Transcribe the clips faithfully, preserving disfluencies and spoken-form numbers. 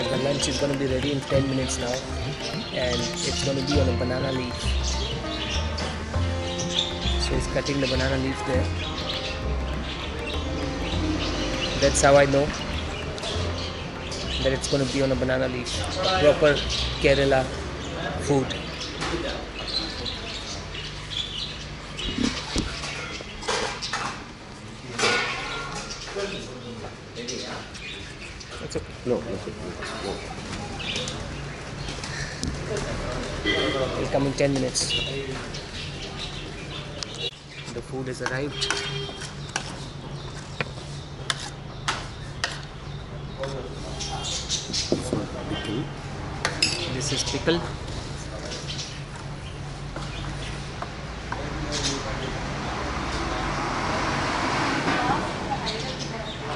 And the lunch is going to be ready in ten minutes now, and it's going to be on a banana leaf. So he's cutting the banana leaf there. That's how I know that it's going to be on a banana leaf. Proper Kerala food. That's okay. No, that's okay. No. It'll come in ten minutes. The food has arrived. This is pickle.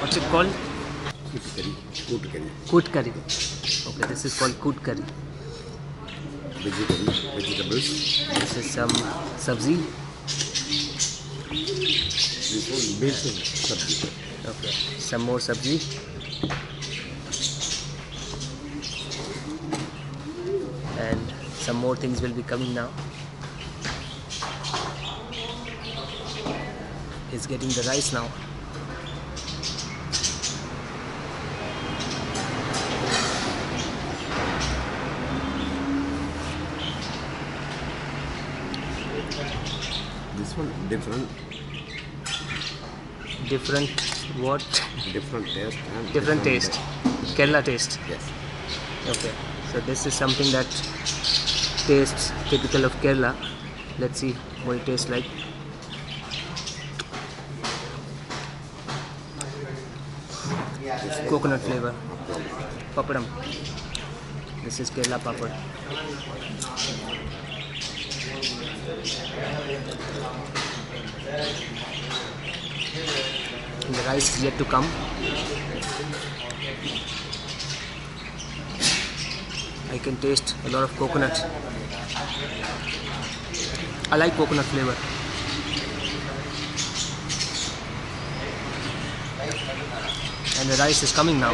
What's it called? Kootu curry. Kootu curry. Kootu curry. Okay, this is called Kootu curry. Vegetables. Vegetables. This is some sabzi. This is basic sabzi. Okay, some more sabzi. And some more things will be coming now. He's getting the rice now. This one different. Different what? Different taste. And different, different taste. taste. Kerala taste. Yes. Okay. So this is something that tastes typical of Kerala. Let's see what it tastes like. It's coconut flavor. Papadam. This is Kerala papad. The rice is yet to come. I can taste a lot of coconut. I like coconut flavor. And the rice is coming now.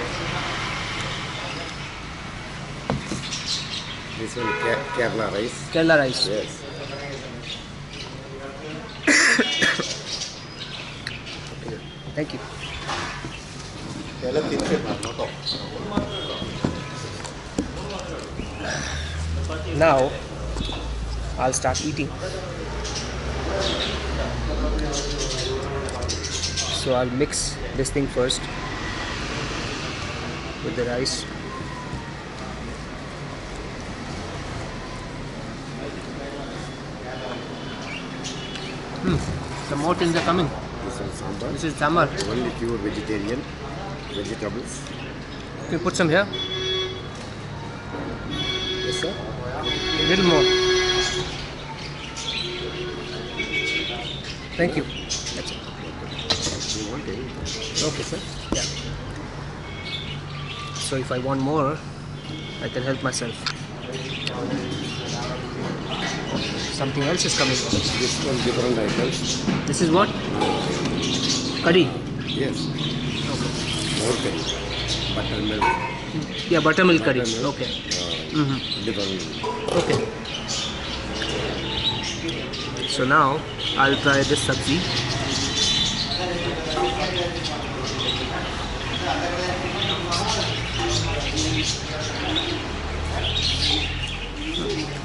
This one Kerala rice. Kerala rice. Yes. Thank you. Now I'll start eating. So I'll mix this thing first with the rice. Hmm, some more things are coming. This is sambar. This is sambar. Only pure vegetarian vegetables. Can you put some here? Yes, sir. A little more. Thank you. That's it. You want any? Okay, sir. Yeah. So if I want more, I can help myself. Something else is coming. This is different items. This is what? Curry? Yes. Okay. More curry. Buttermilk. Yeah, buttermilk, buttermilk curry. Milk. Okay. Uh, mm-hmm. Different. Okay. So now I'll try this sabzi.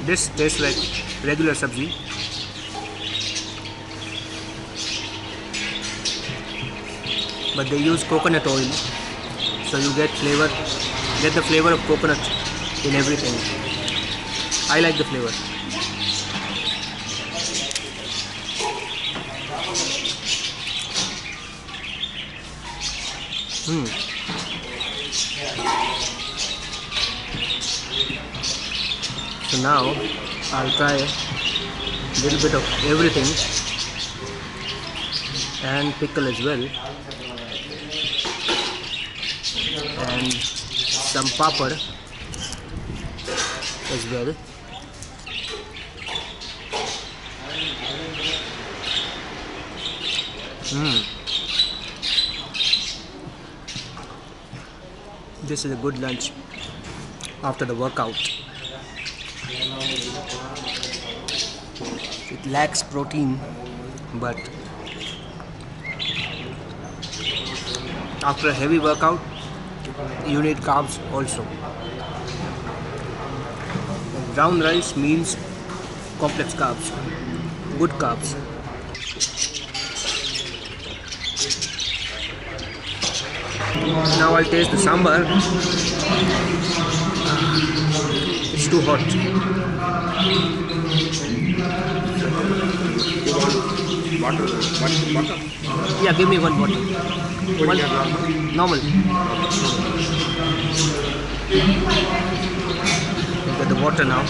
This tastes like regular sabzi. But they use coconut oil, so you get flavor, get the flavor of coconut in everything. I like the flavor. Hmm. So now I'll try a little bit of everything and pickle as well. And some papad as well. Mm. This is a good lunch after the workout. It lacks protein, but after a heavy workout, you need carbs also. Brown rice means complex carbs, good carbs. Now I'll taste the sambar. It's too hot. You want water? Water? Yeah, give me one bottle. One normal. Get the water now.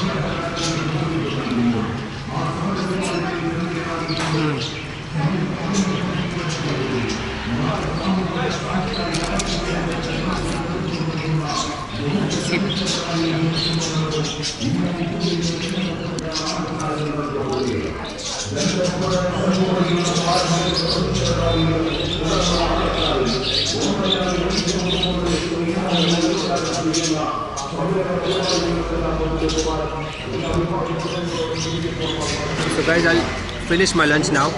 Mm. So guys, I'll finish my lunch now.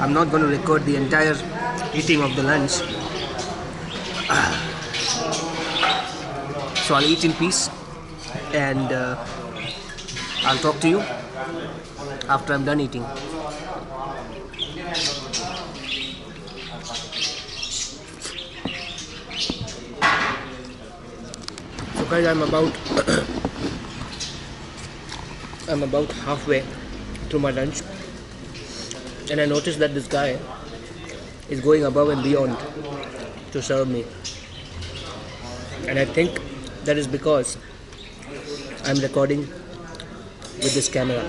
I'm not going to record the entire eating of the lunch. So I'll eat in peace, and uh, I'll talk to you after I'm done eating. So guys, I'm about I'm about halfway through my lunch, and I noticed that this guy is going above and beyond to serve me, and I think that is because I'm recording with this camera.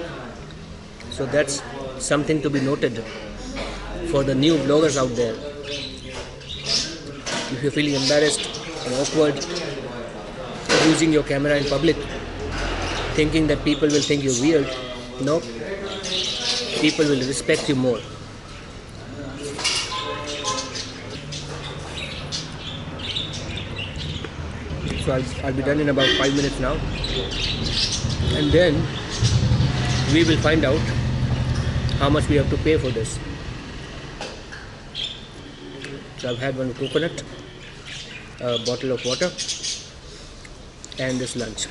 So that's something to be noted for the new vloggers out there. If you're feeling embarrassed and awkward using your camera in public, thinking that people will think you're weird, no. People will respect you more. So I'll, I'll be done in about five minutes now, and then we will find out how much we have to pay for this. So I've had one coconut, a bottle of water, and this lunch.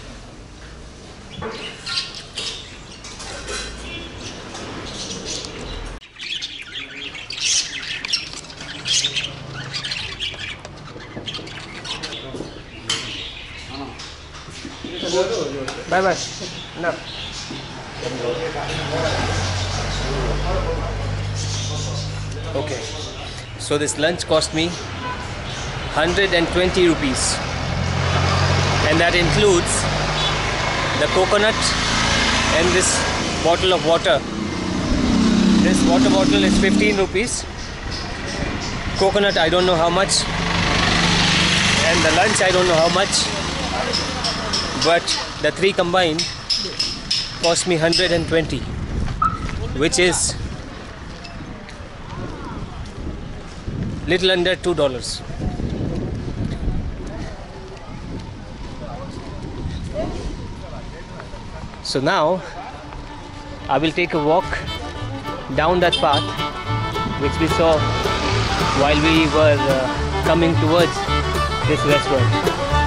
Bye bye. No. Okay. So this lunch cost me one hundred twenty rupees, and that includes the coconut and this bottle of water. This water bottle is fifteen rupees. Coconut, I don't know how much, and the lunch, I don't know how much. But the three combined cost me one hundred twenty, which is little under two dollars. So now I will take a walk down that path which we saw while we were uh, coming towards this restaurant.